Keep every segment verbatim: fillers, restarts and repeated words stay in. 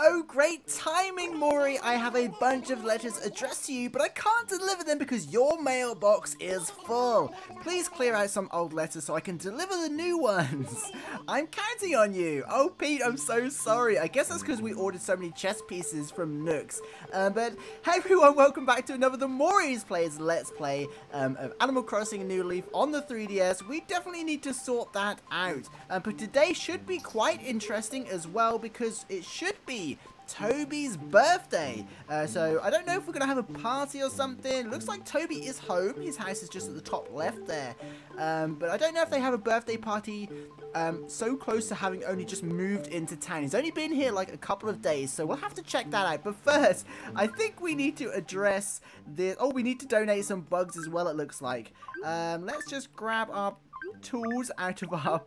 Oh, great timing, Mori. I have a bunch of letters addressed to you, but I can't deliver them because your mailbox is full. Please clear out some old letters so I can deliver the new ones. I'm counting on you. Oh, Pete, I'm so sorry. I guess that's because we ordered so many chess pieces from Nooks. Uh, but hey, everyone, welcome back to another The Mori Plays Let's Play um, of Animal Crossing New Leaf on the three D S. We definitely need to sort that out. Um, but today should be quite interesting as well because it should be Toby's birthday. Uh, so I don't know if we're gonna have a party or something. Looks like Toby is home. His house is just at the top left there. Um, but I don't know if they have a birthday party um, so close to having only just moved into town. He's only been here like a couple of days, so we'll have to check that out. But first, I think we need to address the... Oh, we need to donate some bugs as well, it looks like. Um, let's just grab our tools out of our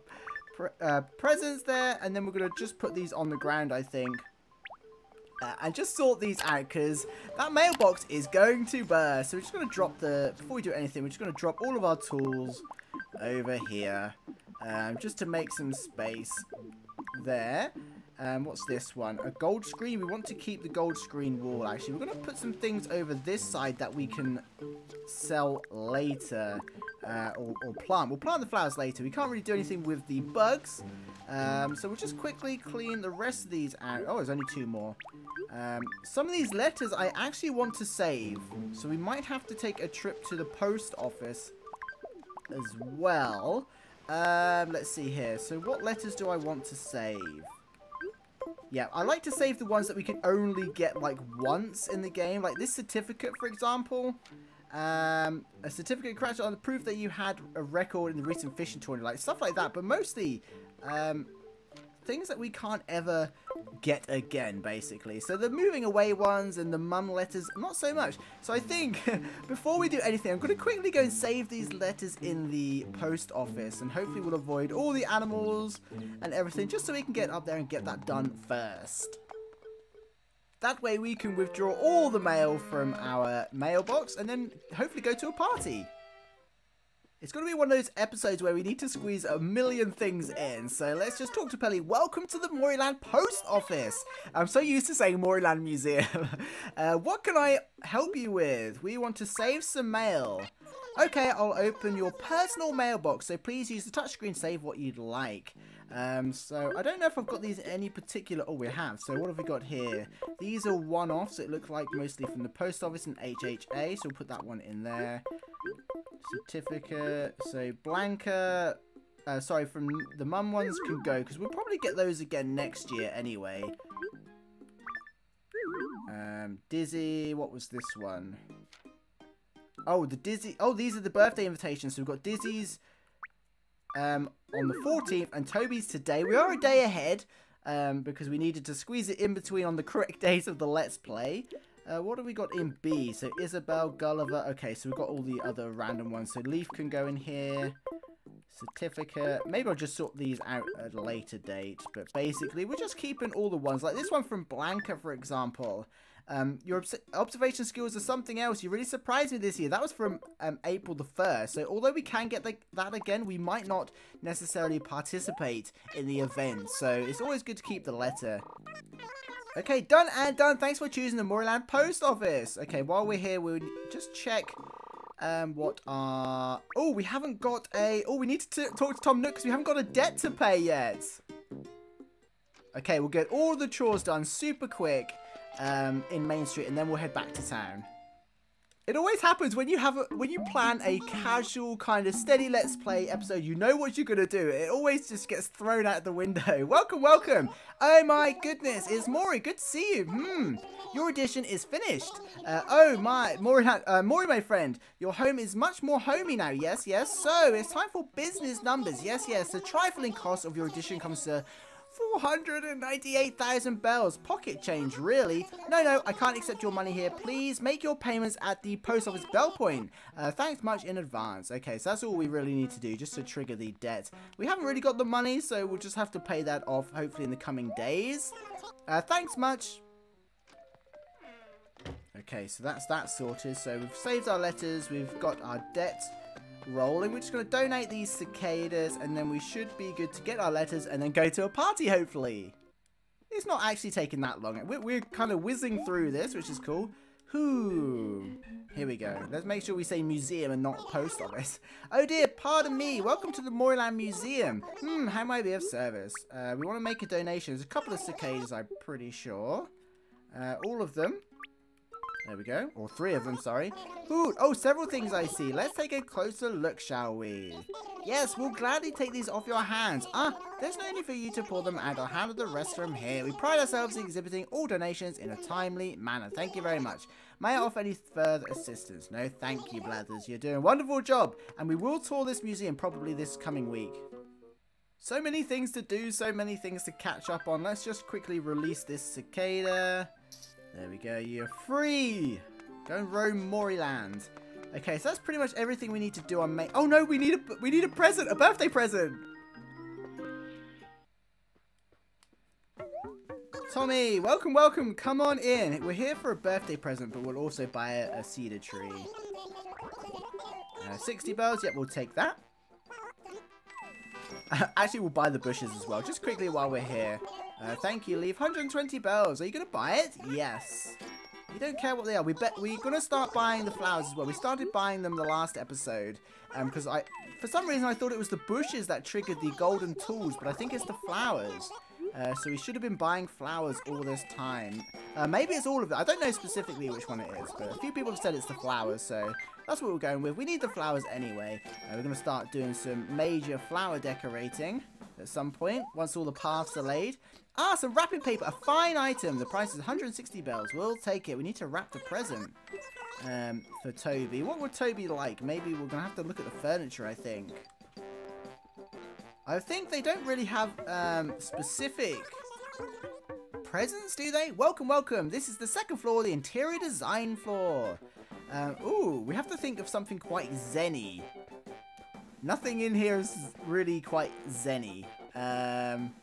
pre uh, presents there, and then we're gonna just put these on the ground, I think. Uh, and just sort these out because that mailbox is going to burst. So we're just going to drop the, before we do anything, we're just going to drop all of our tools over here um, just to make some space there. Um, what's this one? A gold screen. We want to keep the gold screen wall, actually. We're going to put some things over this side that we can sell later uh, or, or plant. We'll plant the flowers later. We can't really do anything with the bugs. Um, so we'll just quickly clean the rest of these out. Oh, there's only two more. Um, some of these letters I actually want to save. So we might have to take a trip to the post office as well. Um, let's see here. So what letters do I want to save? Yeah, I like to save the ones that we can only get, like, once in the game. Like this certificate, for example. Um, a certificate crashed on the proof that you had a record in the recent fishing tournament. Like, stuff like that. But mostly... Um, things that we can't ever get again, basically. So the moving away ones and the mum letters, not so much. So I think before we do anything, I'm going to quickly go and save these letters in the post office. And hopefully we'll avoid all the animals and everything just so we can get up there and get that done first. That way we can withdraw all the mail from our mailbox and then hopefully go to a party. It's going to be one of those episodes where we need to squeeze a million things in. So let's just talk to Pelly. Welcome to the Moriland Post Office. I'm so used to saying Moriland Museum. uh, what can I help you with? We want to save some mail. Okay, I'll open your personal mailbox. So please use the touchscreen, save what you'd like. Um, so I don't know if I've got these in any particular... Oh, we have. So what have we got here? These are one-offs. It looks like mostly from the post office and H H A. So we'll put that one in there. Certificate, so Blanca, uh, sorry, from the mum ones can go, because we'll probably get those again next year anyway. Um, Dizzy, what was this one? Oh, the Dizzy, oh, these are the birthday invitations, so we've got Dizzy's um, on the fourteenth, and Toby's today. We are a day ahead, um, because we needed to squeeze it in between on the correct days of the Let's Play. Uh, what have we got in B? So Isabel, Gulliver. Okay, so we've got all the other random ones. So Leaf can go in here. Certificate. Maybe I'll just sort these out at a later date. But basically, we're just keeping all the ones. Like this one from Blanca, for example. Um, your obs observation skills are something else. You really surprised me this year. That was from um, April the first. So although we can get the, that again, we might not necessarily participate in the event. So it's always good to keep the letter. Okay, done and done. Thanks for choosing the Moriland Post Office. Okay, while we're here, we'll just check um, what our... Oh, we haven't got a... Oh, we need to talk to Tom Nook because we haven't got a debt to pay yet. Okay, we'll get all the chores done super quick um, in Main Street, and then we'll head back to town. It always happens when you have a, when you plan a casual kind of steady Let's Play episode. You know what you're going to do. It always just gets thrown out the window. Welcome, welcome. Oh my goodness, it's Mori. Good to see you. Hmm, your audition is finished. Uh, oh my, Mori, uh, Mori, my friend, your home is much more homey now. Yes, yes. So it's time for business numbers. Yes, yes. The trifling cost of your audition comes to... four hundred ninety-eight thousand bells. Pocket change, really? No, no, I can't accept your money here. Please make your payments at the post office bell point. Uh, thanks much in advance. Okay, so that's all we really need to do, just to trigger the debt. We haven't really got the money, so we'll just have to pay that off, hopefully in the coming days. Uh, thanks much. Okay, so that's that sorted. So we've saved our letters. We've got our debt rolling. We're just going to donate these cicadas, and then we should be good to get our letters and then go to a party, hopefully. It's not actually taking that long. We're, we're kind of whizzing through this, which is cool. Whoo. Here we go. Let's make sure we say museum and not post office. Oh dear, pardon me. Welcome to the Moriland Museum. Hmm, how might I be of service? Uh, we want to make a donation. There's a couple of cicadas, I'm pretty sure. Uh, all of them. There we go. Or three of them, sorry. Ooh, oh, several things I see. Let's take a closer look, shall we? Yes, we'll gladly take these off your hands. Ah, there's no need for you to pull them out or handle the rest from here. We pride ourselves in exhibiting all donations in a timely manner. Thank you very much. May I offer any further assistance? No, thank you, Blathers. You're doing a wonderful job. And we will tour this museum probably this coming week. So many things to do, so many things to catch up on. Let's just quickly release this cicada. There we go, you're free! Go and roam Moriland. Okay, so that's pretty much everything we need to do on May. Oh no, we need a we need a present, a birthday present! Tommy, welcome, welcome, come on in. We're here for a birthday present, but we'll also buy a, a cedar tree. Uh, sixty bells, yep, we'll take that. Actually, we'll buy the bushes as well, just quickly while we're here. Uh, thank you, Leaf. one hundred twenty bells. Are you going to buy it? Yes. You don't care what they are. We bet we're going to start buying the flowers as well. We started buying them the last episode. Um, because I, for some reason, I thought it was the bushes that triggered the golden tools, but I think it's the flowers. Uh, so we should have been buying flowers all this time. Uh, maybe it's all of it. I don't know specifically which one it is, but a few people have said it's the flowers, so that's what we're going with. We need the flowers anyway. Uh, we're going to start doing some major flower decorating at some point, once all the paths are laid. Ah, some wrapping paper, a fine item. The price is one hundred sixty bells. We'll take it. We need to wrap the present um, for Toby. What would Toby like? Maybe we're going to have to look at the furniture, I think. I think they don't really have um, specific presents, do they? Welcome, welcome. This is the second floor, the interior design floor. Um, ooh, we have to think of something quite zenny. Nothing in here is really quite zenny. Um,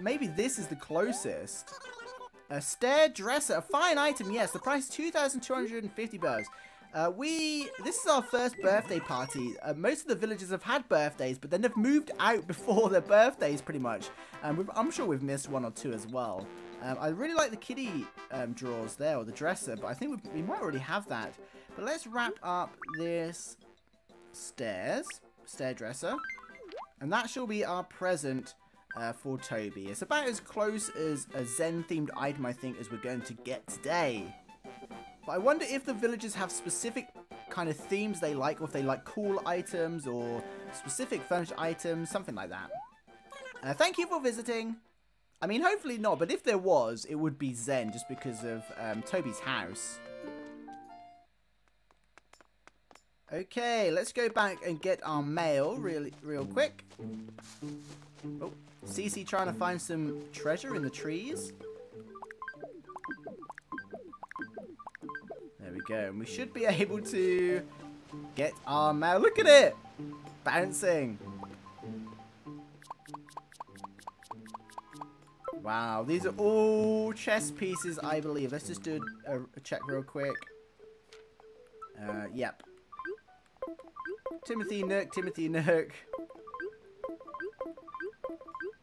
maybe this is the closest. A stair dresser, a fine item, yes. The price is two thousand two hundred fifty bells. Uh, we, this is our first birthday party. Uh, most of the villagers have had birthdays, but then they've moved out before their birthdays, pretty much. And um, I'm sure we've missed one or two as well. Um, I really like the kiddie um, drawers there, or the dresser, but I think we, we might already have that. But let's wrap up this stairs, stair dresser. And that shall be our present uh, for Toby. It's about as close as a Zen-themed item, I think, as we're going to get today. But I wonder if the villagers have specific kind of themes they like, or if they like cool items or specific furnished items, something like that. Uh, thank you for visiting. I mean, hopefully not, but if there was, it would be Zen just because of um, Toby's house. Okay, let's go back and get our mail really, real quick. Oh, Cece trying to find some treasure in the trees. There we go, and we should be able to get our mail. Look at it! Bouncing! Wow, these are all chess pieces, I believe. Let's just do a, a check real quick. Uh, yep. Timothy Nook, Timothy Nook.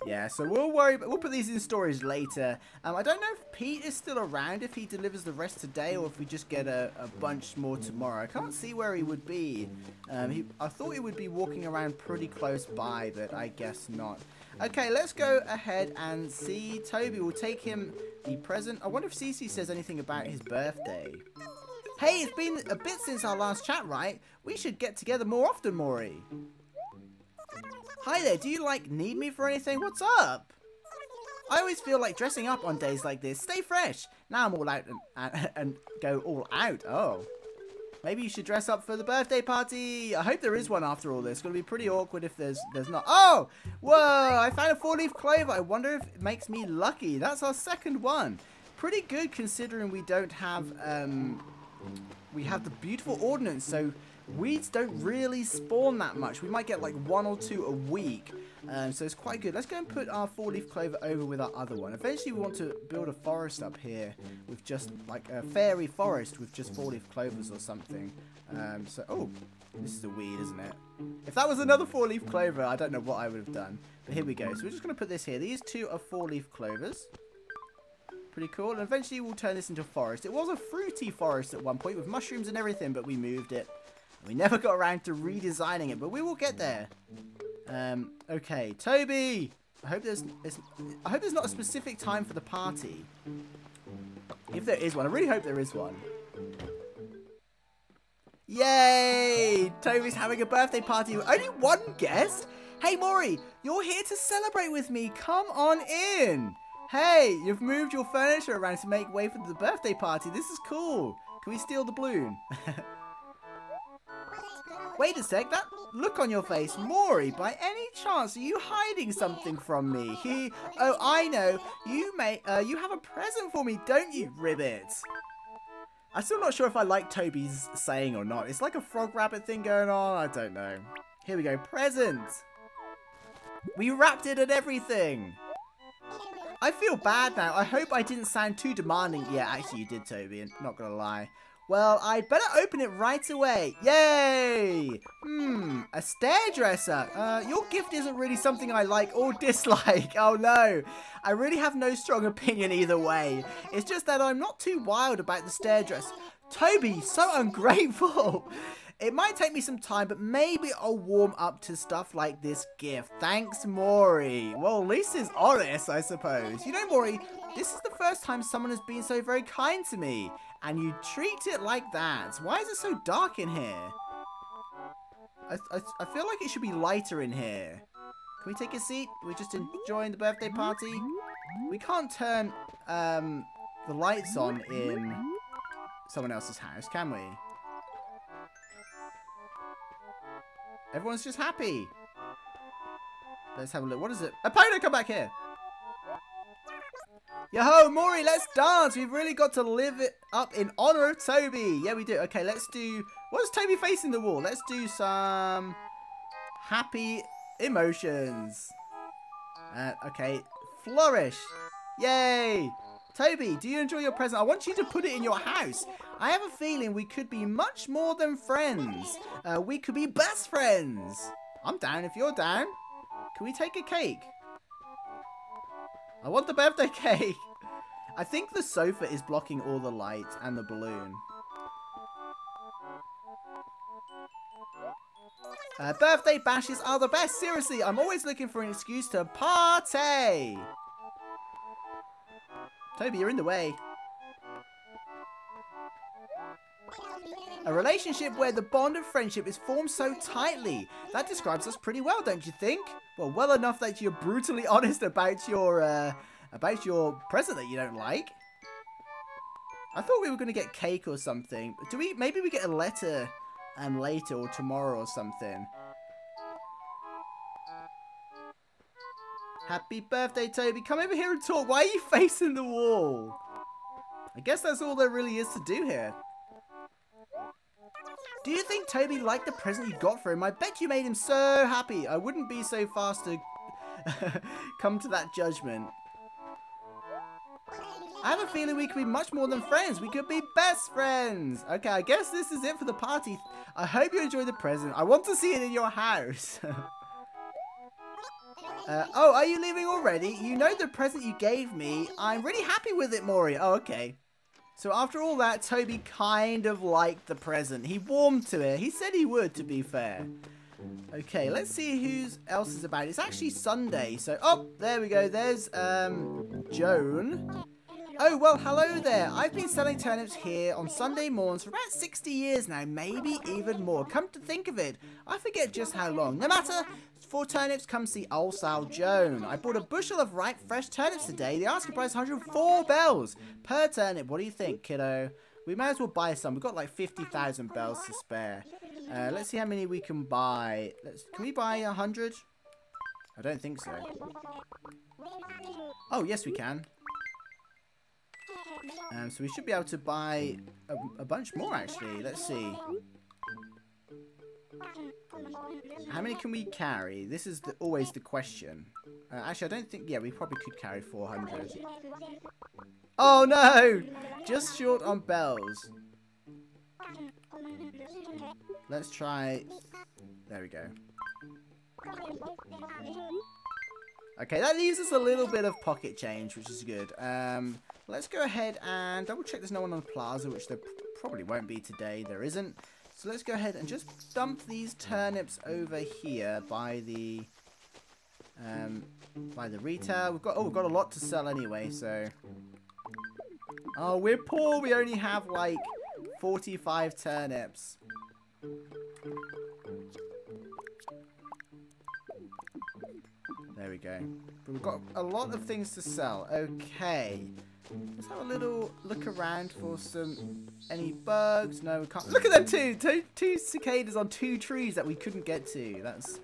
Yeah, so we'll worry, but we'll put these in storage later. Um, I don't know if Pete is still around, if he delivers the rest today, or if we just get a, a bunch more tomorrow. I can't see where he would be. Um, he, I thought he would be walking around pretty close by, but I guess not. Okay, let's go ahead and see Toby. We'll take him the present. I wonder if Cece says anything about his birthday. Hey, it's been a bit since our last chat, right? We should get together more often, Maury. Hi there, do you, like, need me for anything? What's up? I always feel like dressing up on days like this. Stay fresh. Now I'm all out and, and, and go all out. Oh. Maybe you should dress up for the birthday party. I hope there is one after all this. It's going to be pretty awkward if there's there's not. Oh! Whoa, I found a four-leaf clover. I wonder if it makes me lucky. That's our second one. Pretty good considering we don't have, um, we have the beautiful ordnance, so weeds don't really spawn that much. We might get like one or two a week, um, so it's quite good. Let's go and put our four-leaf clover over with our other one. Eventually we want to build a forest up here with just like a fairy forest with just four-leaf clovers or something. Um, so, oh, this is a weed, isn't it? If that was another four-leaf clover, I don't know what I would have done. But here we go. So we're just going to put this here. These two are four-leaf clovers. Pretty cool. And eventually we'll turn this into a forest. It was a fruity forest at one point with mushrooms and everything, but we moved it. We never got around to redesigning it, but we will get there. Um, okay, Toby. I hope there's, there's I hope there's not a specific time for the party. If there is one, I really hope there is one. Yay! Toby's having a birthday party with only one guest? Hey, Mori, you're here to celebrate with me. Come on in. Hey, you've moved your furniture around to make way for the birthday party. This is cool. Can we steal the balloon? Wait a sec, that look on your face. Mori, by any chance, are you hiding something from me? He, oh, I know. You may, uh, you have a present for me, don't you, Ribbit? I'm still not sure if I like Toby's saying or not. It's like a frog rabbit thing going on. I don't know. Here we go. Present. We wrapped it and everything. I feel bad now. I hope I didn't sound too demanding. Yeah, actually you did, Toby. I'm not going to lie. Well, I'd better open it right away. Yay! Hmm, a hairdresser. Uh, your gift isn't really something I like or dislike. Oh no, I really have no strong opinion either way. It's just that I'm not too wild about the hairdresser. Toby, so ungrateful. It might take me some time, but maybe I'll warm up to stuff like this gift. Thanks, Mori. Well, at least it's honest, I suppose. You know, Mori, this is the first time someone has been so very kind to me. And you treat it like that. Why is it so dark in here? I, I, I feel like it should be lighter in here. Can we take a seat? We're just enjoying the birthday party. We can't turn um, the lights on in someone else's house, can we? Everyone's just happy. Let's have a look. What is it? Apollo, come back here. Yo-ho, Mori, let's dance. We've really got to live it up in honor of Toby. Yeah, we do. Okay, let's do... What is Toby facing the wall? Let's do some happy emotions. Uh, okay, flourish. Yay. Toby, do you enjoy your present? I want you to put it in your house. I have a feeling we could be much more than friends. Uh, we could be best friends. I'm down if you're down. Can we take a cake? I want the birthday cake. I think the sofa is blocking all the light and the balloon. Uh, birthday bashes are the best. Seriously, I'm always looking for an excuse to party. Toby, you're in the way. A relationship where the bond of friendship is formed so tightly. That describes us pretty well, don't you think? Well, well enough that you're brutally honest about your, uh, about your present that you don't like. I thought we were going to get cake or something. Do we? Maybe we get a letter um, later or tomorrow or something. Happy birthday, Toby. Come over here and talk. Why are you facing the wall? I guess that's all there really is to do here. Do you think Toby liked the present you got for him? I bet you made him so happy. I wouldn't be so fast to come to that judgment. I have a feeling we could be much more than friends. We could be best friends. Okay, I guess this is it for the party. I hope you enjoy the present. I want to see it in your house. Uh, oh, are you leaving already? You know the present you gave me. I'm really happy with it, Mori. Oh, okay. So after all that, Toby kind of liked the present. He warmed to it. He said he would, to be fair. Okay, let's see who else is about. It's actually Sunday, so... Oh, there we go. There's um, Joan. Oh, well, hello there. I've been selling turnips here on Sunday morns for about sixty years now, maybe even more. Come to think of it, I forget just how long. No matter, for turnips, come see old Sal Joan. I bought a bushel of ripe, fresh turnips today. The asking price is one hundred four bells per turnip. What do you think, kiddo? We might as well buy some. We've got like fifty thousand bells to spare. Uh, let's see how many we can buy. Let's, can we buy one hundred? I don't think so. Oh, yes, we can. Um, so we should be able to buy a, a bunch more, actually. Let's see. How many can we carry? This is the, always the question. Uh, actually, I don't think... Yeah, we probably could carry four hundred. Oh, no! Just short on bells. Let's try... There we go. Okay, that leaves us a little bit of pocket change, which is good. Um... Let's go ahead and double check there's no one on the plaza, which there probably won't be today. There isn't. So let's go ahead and just dump these turnips over here by the um, by the retail. We've got oh, we've got a lot to sell anyway. So oh, we're poor. We only have like forty-five turnips. There we go. But we've got a lot of things to sell. Okay. Let's have a little look around for some, any bugs. No, we can't. Look at them two, two, two cicadas on two trees that we couldn't get to. That's,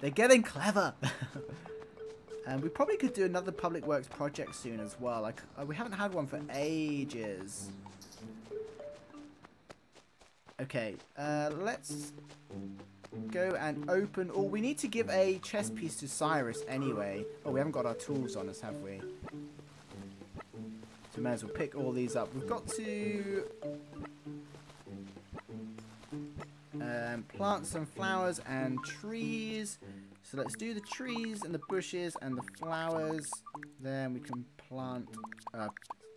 they're getting clever. And we probably could do another public works project soon as well. Like we haven't had one for ages. Okay, uh, let's go and open. Or oh, we need to give a chess piece to Cyrus anyway. Oh, we haven't got our tools on us, have we? We may as well pick all these up. We've got to um, plant some flowers and trees. So let's do the trees and the bushes and the flowers. Then we can plant, uh,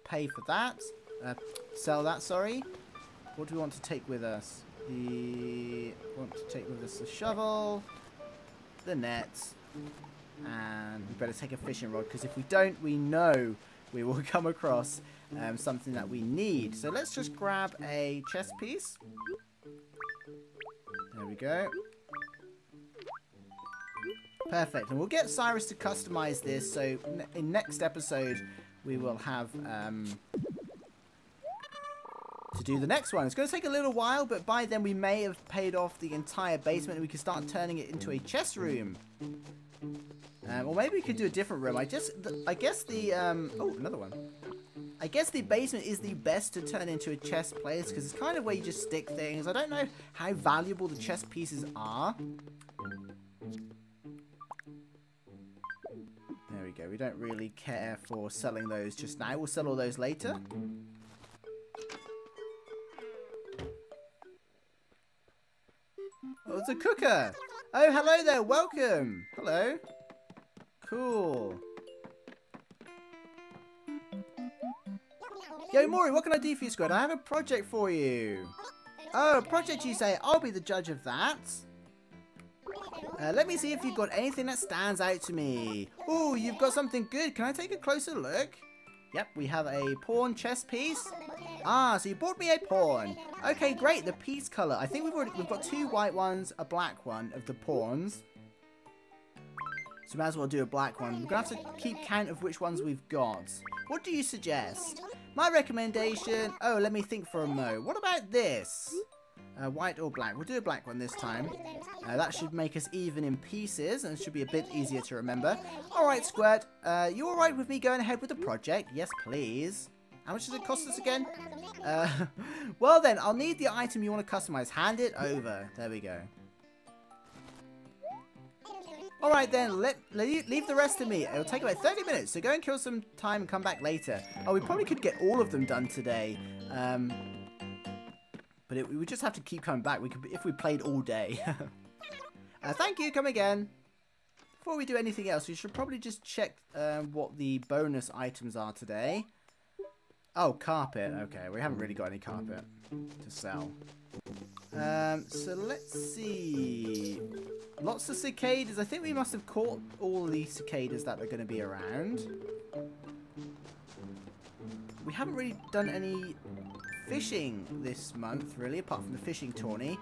pay for that, uh, sell that, sorry. What do we want to take with us? The want to take with us the shovel, the net, and we better take a fishing rod, because if we don't, we know we will come across um, something that we need. So let's just grab a chess piece. There we go. Perfect. And we'll get Cyrus to customize this. So ne in next episode, we will have um, to do the next one. It's going to take a little while, but by then we may have paid off the entire basement and we can start turning it into a chess room. Um, or maybe we could do a different room. I just, the, I guess the, um, oh, another one. I guess the basement is the best to turn into a chess place, because it's kind of where you just stick things. I don't know how valuable the chess pieces are. There we go. We don't really care for selling those just now. We'll sell all those later. Oh, it's a cooker. Oh, hello there. Welcome. Hello. Cool. Yo, Mori, what can I do for you, Squid? I have a project for you. Oh, a project, you say? I'll be the judge of that. Uh, let me see if you've got anything that stands out to me. Oh, you've got something good. Can I take a closer look? Yep, we have a pawn chess piece. Ah, so you bought me a pawn. Okay, great. The piece color. I think we've already, we've got two white ones, a black one of the pawns. So we might as well do a black one. We're going to have to keep count of which ones we've got. What do you suggest? My recommendation... Oh, let me think for a mo. What about this? Uh, white or black? We'll do a black one this time. Uh, that should make us even in pieces and it should be a bit easier to remember. All right, Squirt. Uh, you all right with me going ahead with the project? Yes, please. How much does it cost us again? Uh, well then, I'll need the item you want to customize. Hand it over. There we go. All right, then, let, let you, leave the rest to me. It'll take about thirty minutes, so go and kill some time and come back later. Oh, we probably could get all of them done today. Um, but it, we would just have to keep coming back. We could, if we played all day. uh, thank you, come again. Before we do anything else, we should probably just check um, what the bonus items are today. Oh, carpet. Okay, we haven't really got any carpet to sell. Um, so let's see. Lots of cicadas. I think we must have caught all the cicadas that are going to be around. We haven't really done any fishing this month, really, apart from the fishing tourney.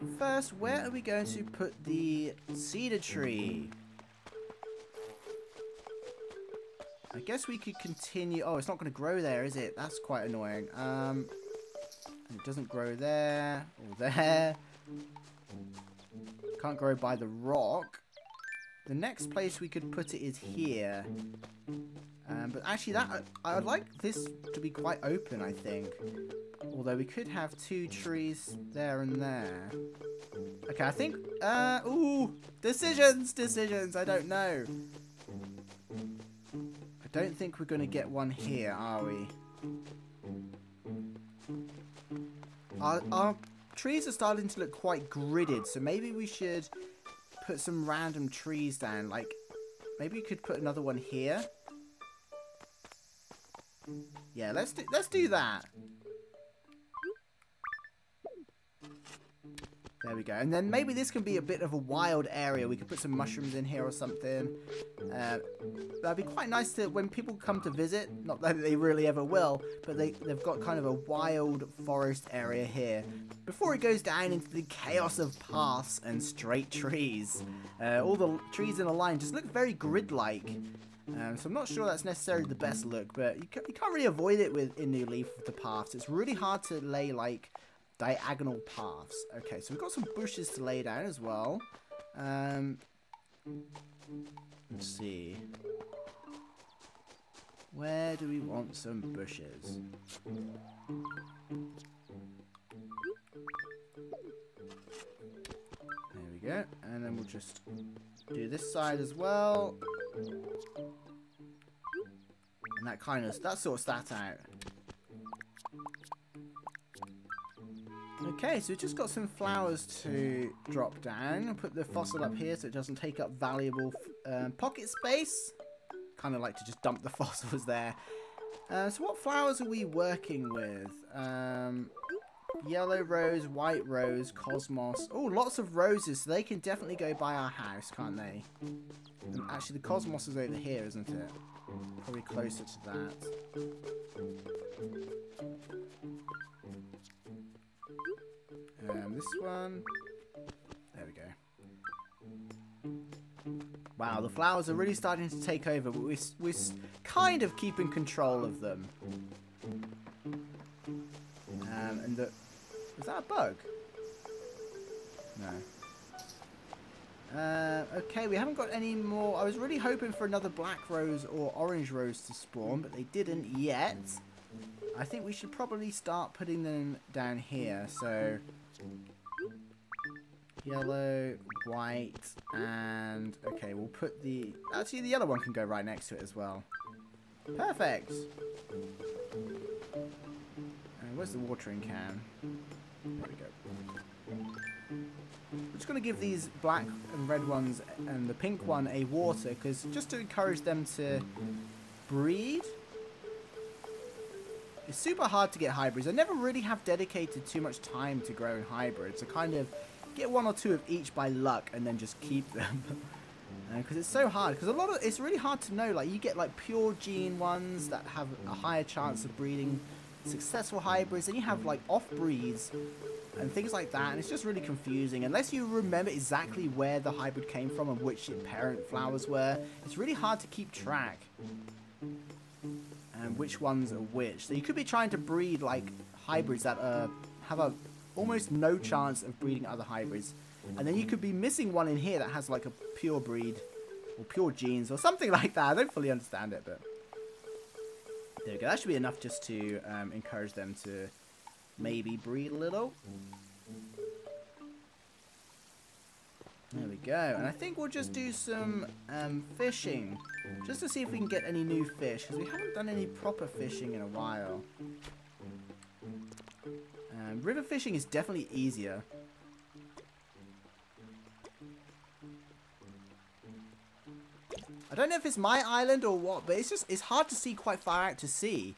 But first, where are we going to put the cedar tree? I guess we could continue. Oh, it's not going to grow there, is it? That's quite annoying. Um, it doesn't grow there or there. Can't grow by the rock. The next place we could put it is here. Um, but actually, that I, I would like this to be quite open, I think. Although we could have two trees there and there. Okay, I think. Uh, ooh, decisions, decisions. I don't know. Don't think we're going to get one here, are we? Our, our trees are starting to look quite gridded, so maybe we should put some random trees down. Like, maybe we could put another one here. Yeah, let's do, let's do that. There we go. And then maybe this can be a bit of a wild area. We could put some mushrooms in here or something. Uh, that'd be quite nice to, when people come to visit, not that they really ever will, but they, they've got kind of a wild forest area here. Before it goes down into the chaos of paths and straight trees. Uh, all the trees in a line just look very grid-like. Um, so I'm not sure that's necessarily the best look, but you can't, you can't really avoid it with in New Leaf with the paths. It's really hard to lay, like, diagonal paths. Okay, so we've got some bushes to lay down as well. Um, let's see. Where do we want some bushes? There we go. And then we'll just do this side as well. And that kind of, that sorts that out. Okay, so we've just got some flowers to drop down. I'll put the fossil up here so it doesn't take up valuable um, pocket space. Kind of like to just dump the fossils there. Uh, so what flowers are we working with? Um, yellow rose, white rose, cosmos. Oh, lots of roses. So they can definitely go by our house, can't they? And actually, the cosmos is over here, isn't it? Probably closer to that. Um, this one. There we go. Wow, the flowers are really starting to take over, but we're, we're kind of keeping control of them. Um, and the... Is that a bug? No. Uh, okay, we haven't got any more... I was really hoping for another black rose or orange rose to spawn, but they didn't yet. I think we should probably start putting them down here, so... Yellow, white, and... Okay, we'll put the... Actually, the yellow one can go right next to it as well. Perfect! And where's the watering can? There we go. We're just going to give these black and red ones and the pink one a water, because just to encourage them to breed... It's super hard to get hybrids. I never really have dedicated too much time to growing hybrids. I kind of get one or two of each by luck and then just keep them. Because uh, it's so hard. Because a lot of it's really hard to know. Like you get like pure gene ones that have a higher chance of breeding successful hybrids. Then you have like off breeds and things like that. And it's just really confusing. Unless you remember exactly where the hybrid came from and which parent flowers were, it's really hard to keep track. And which ones are which. So you could be trying to breed like hybrids that uh, have a almost no chance of breeding other hybrids, and then you could be missing one in here that has like a pure breed or pure genes or something like that. I don't fully understand it, but there we go. That should be enough just to um, encourage them to maybe breed a little. There we go, and I think we'll just do some um, fishing, just to see if we can get any new fish, because we haven't done any proper fishing in a while. Um, river fishing is definitely easier. I don't know if it's my island or what, but it's just it's hard to see quite far out to sea,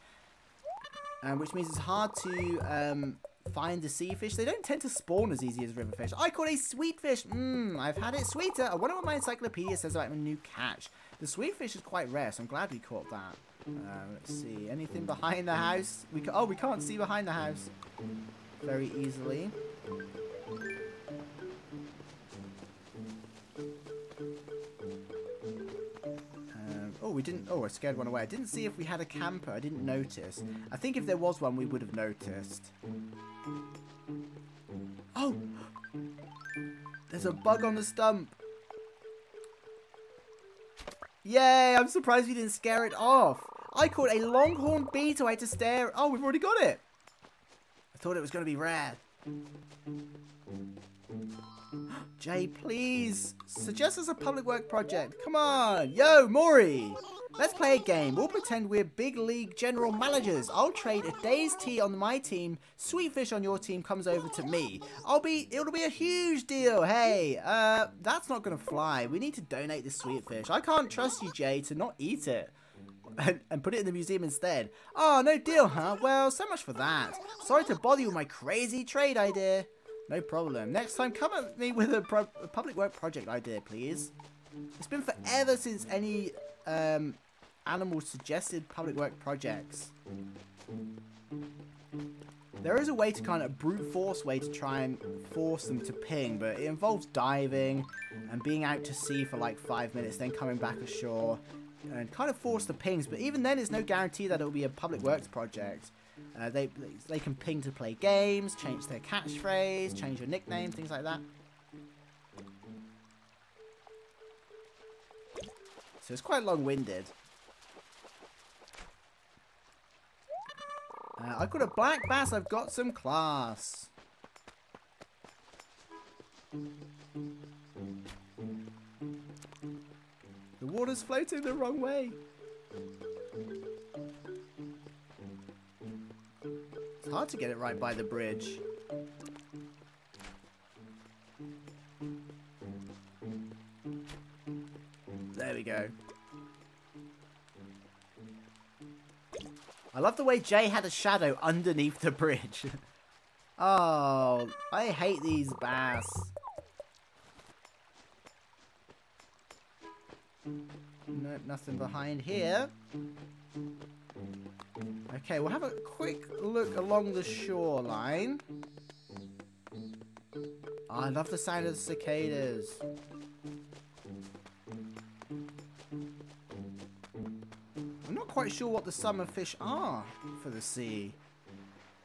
um, which means it's hard to... Um, find the sea fish. They don't tend to spawn as easy as river fish. I caught a sweet fish. Mmm, I've had it sweeter. I wonder what my encyclopedia says about my new catch. The sweet fish is quite rare, so I'm glad we caught that. Uh, let's see. Anything behind the house? We ca oh, we can't see behind the house very easily. Oh, we didn't... Oh, I scared one away. I didn't see if we had a camper. I didn't notice. I think if there was one, we would have noticed. Oh! There's a bug on the stump. Yay! I'm surprised we didn't scare it off. I caught a longhorn beetle. I had to stare... Oh, we've already got it. I thought it was going to be rare. Jay, please, suggest us a public work project. Come on. Yo, Mori. Let's play a game. We'll pretend we're big league general managers. I'll trade a day's tea on my team. Sweet fish on your team comes over to me. I'll be, it'll be a huge deal. Hey, uh, that's not going to fly. We need to donate this sweet fish. I can't trust you, Jay, to not eat it. and, and put it in the museum instead. Oh, no deal, huh? Well, so much for that. Sorry to bother you with my crazy trade idea. No problem. Next time, come at me with a, pro a public work project idea, please. It's been forever since any um, animal suggested public work projects. There is a way to kind of brute force way to try and force them to ping, but it involves diving and being out to sea for like five minutes, then coming back ashore and kind of force the pings. But even then, it's no guarantee that it'll be a public works project. Uh, they, they can ping to play games, change their catchphrase, change your nickname, things like that. So it's quite long-winded. Uh, I've got a black bass, I've got some class. The water's floating the wrong way. It's hard to get it right by the bridge. There we go. I love the way Jay had a shadow underneath the bridge. Oh, I hate these bass. Nope, nothing behind here. Okay, we'll have a quick look along the shoreline. Oh, I love the sound of the cicadas. Quite sure what the summer fish are for the sea.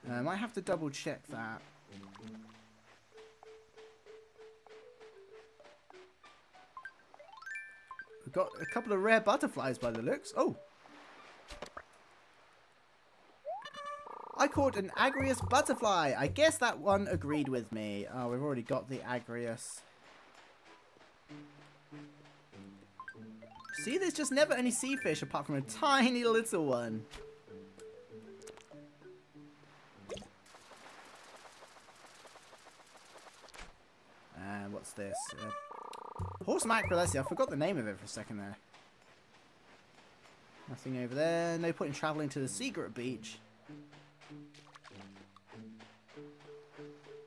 I um, might have to double check that. We've got a couple of rare butterflies by the looks. Oh! I caught an Agrius butterfly. I guess that one agreed with me. Oh, we've already got the Agrius. See, there's just never any sea fish apart from a tiny little one. And what's this? Uh, horse mackerel, I see. I forgot the name of it for a second there. Nothing over there. No point in traveling to the secret beach.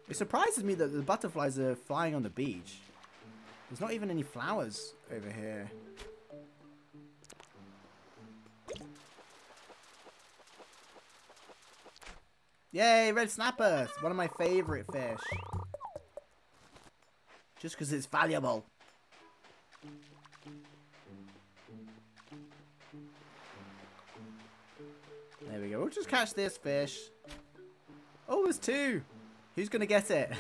It surprises me that the butterflies are flying on the beach. There's not even any flowers over here. Yay, red snapper! One of my favourite fish. Just because it's valuable. There we go. We'll just catch this fish. Oh, there's two! Who's going to get it?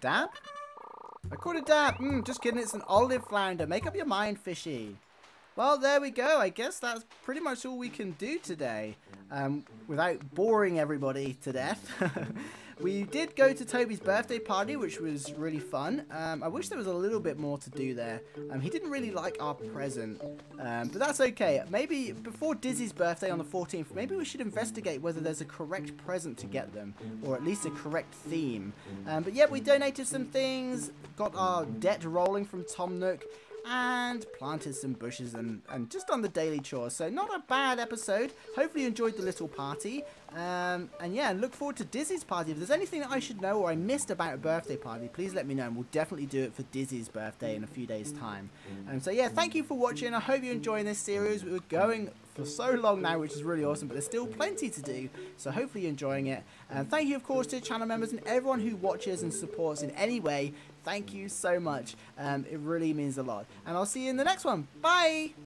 Dab? I caught a dab. Mm, just kidding, it's an olive flounder. Make up your mind, fishy. Well, there we go. I guess that's pretty much all we can do today. Um, without boring everybody to death. We did go to Toby's birthday party, which was really fun. Um, I wish there was a little bit more to do there. Um, he didn't really like our present, um, but that's okay. Maybe before Dizzy's birthday on the fourteenth, maybe we should investigate whether there's a correct present to get them, or at least a correct theme. Um, but yeah, we donated some things, got our debt rolling from Tom Nook, and planted some bushes and, and just on the daily chores. So not a bad episode. Hopefully you enjoyed the little party. Um, and yeah, look forward to Dizzy's party. If there's anything that I should know or I missed about a birthday party, please let me know. And we'll definitely do it for Dizzy's birthday in a few days' time. Um, so yeah, thank you for watching. I hope you're enjoying this series. We were going for so long now, which is really awesome, but there's still plenty to do, so hopefully you're enjoying it. And thank you, of course, to channel members and everyone who watches and supports in any way. Thank you so much. Um, it really means a lot. And I'll see you in the next one. Bye!